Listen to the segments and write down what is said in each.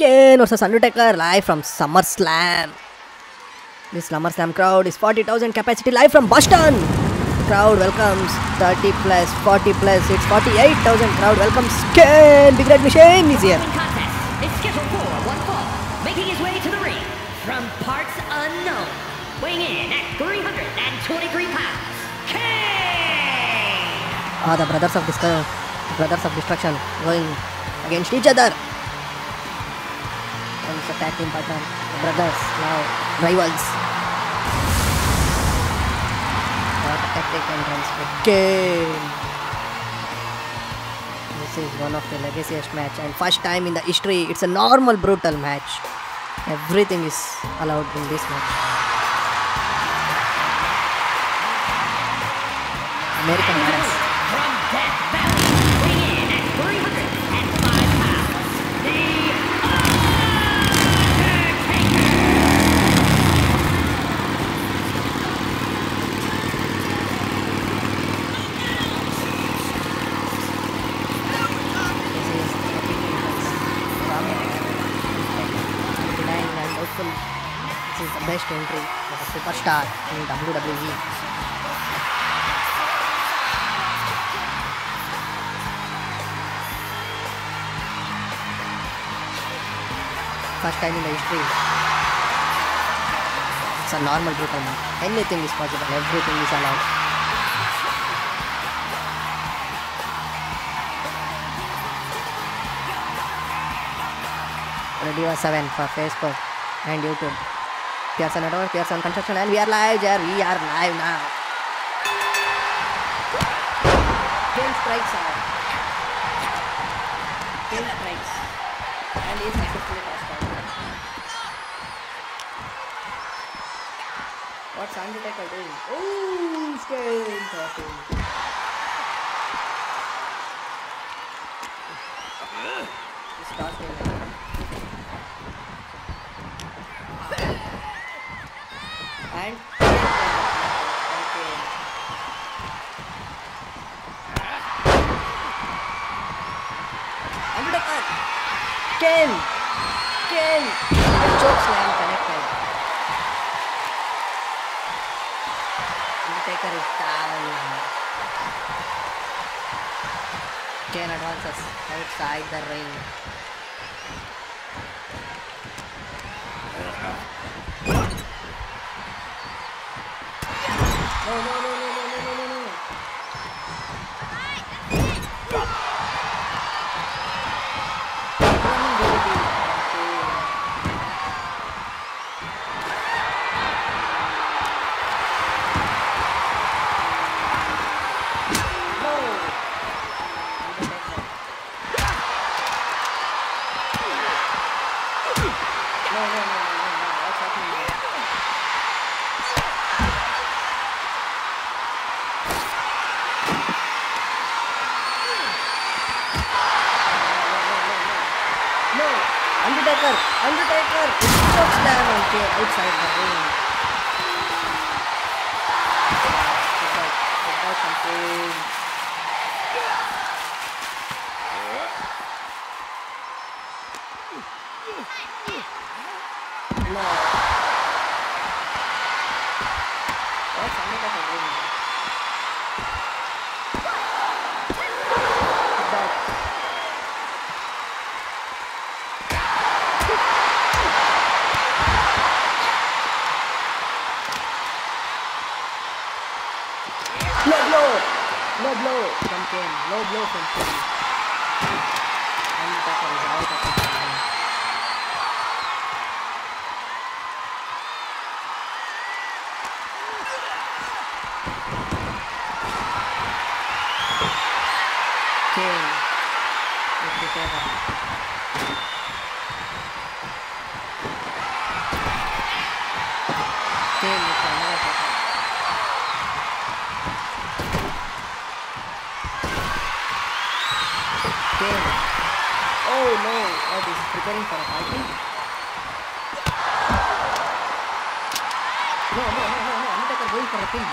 Kane vs Undertaker live from SummerSlam. This SummerSlam crowd is 40,000 capacity live from Boston. Crowd welcomes 30 plus, 40 plus, it's 48,000 crowd welcomes Kane. Big Red Machine is here. It's scheduled for one fall, making his way to the ring from parts unknown. Weighing in at 323 pounds, Kane! Ah, the brothers of destruction going against each other. And it's a tag team partner. The brothers now rivals. What a tactic entrance for Kane. This is one of the legaciest match, and first time in the history it's a normal brutal match. Everything is allowed in this match. American Badass. From Death Valley, bring in at 305 pounds, the Undertaker. This is the best entry for a superstar in WWE. First time in the history. It's a normal brutal match. Anything is possible. Everything is allowed. PR7 for Facebook and YouTube. PR7 Networks, PR7 Construction, and we are live, Jer. We are live now. Kane strikes out. Kane strikes. And he's successfully crossed out. What's Undertaker doing? Ooh, he's getting talking. He's talking. And Undertaker! Kane! Kane! The chokeslam connected. Undertaker is down. Kane advances outside the ring. No. Undertaker chokes down on Kane outside the ring. No. What's Undertaker doing? Low blow from Kane. Low blow from Kane. Undertaker is out of the ring. Kane with the cover. Kane with another cover. Oh no, what is preparing for a party? No, Undertaker going for a pin.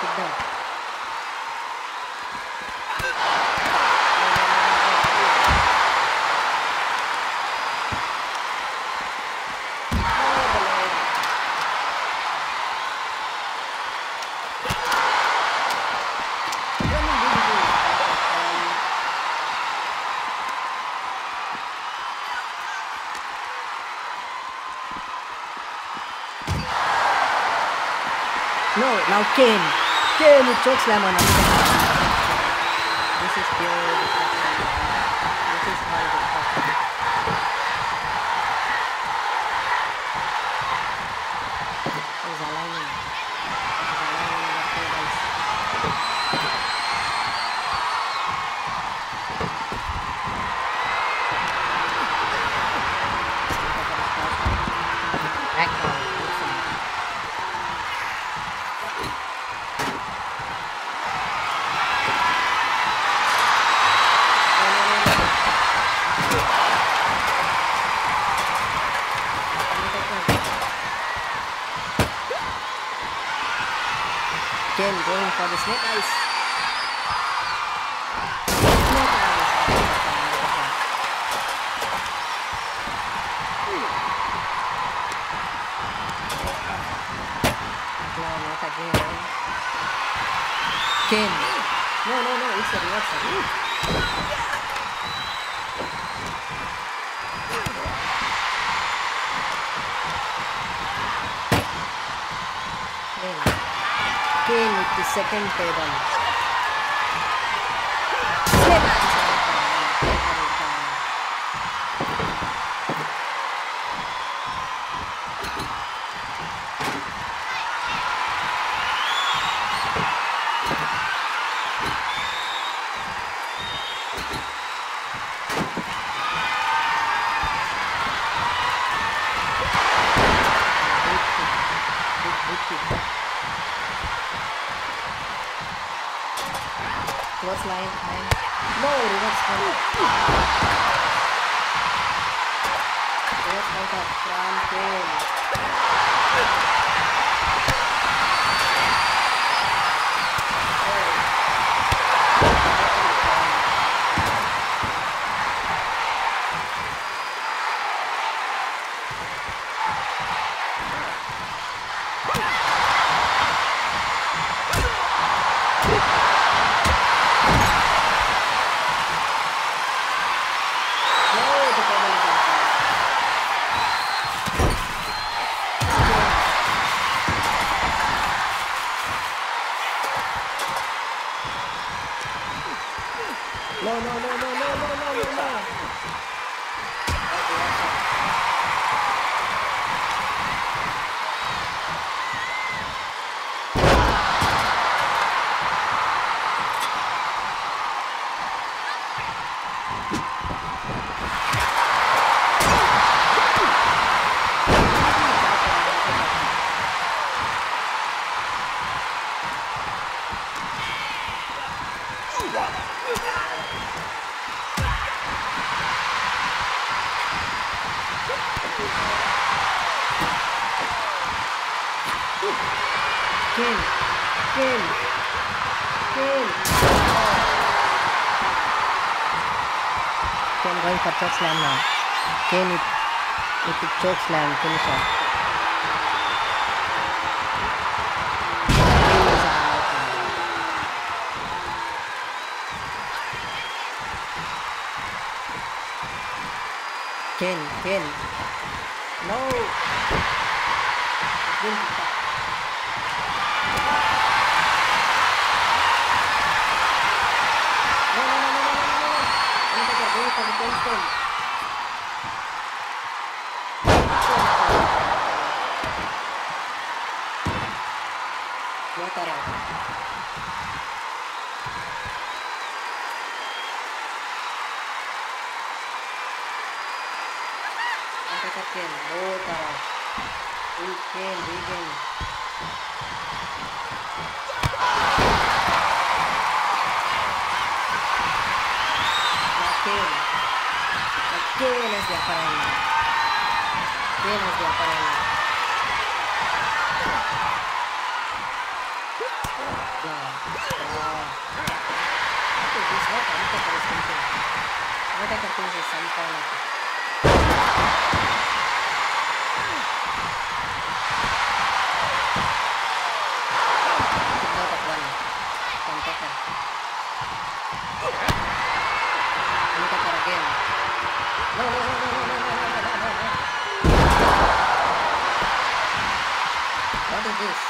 Sit down. No, now Kane. Kane with chokeslam on Undertaker. This is pure destruction. This is all destruction. He's aligning. He's aligning the tables. Back on. Kane going for the snake eyes. Snake eyes. No, not again. Kane. No, no, no, it's a reversal. Kane. Kane with the second table. Snake eyes. Close line, man. No, reverse counter. Reverse counter from Kane. No, no, no, no, no, no, no, no, no. Kane going for choke slam now. Kane with the choke slam finisher. Kane. No. What is this?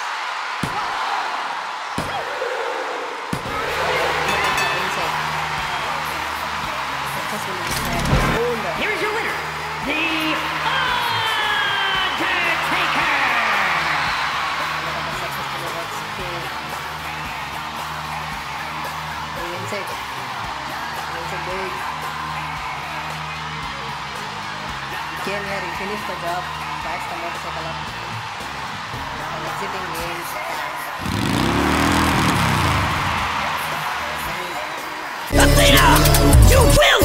came here, he finished the job, backs the motorcycle up, and exiting lanes. Athena, you will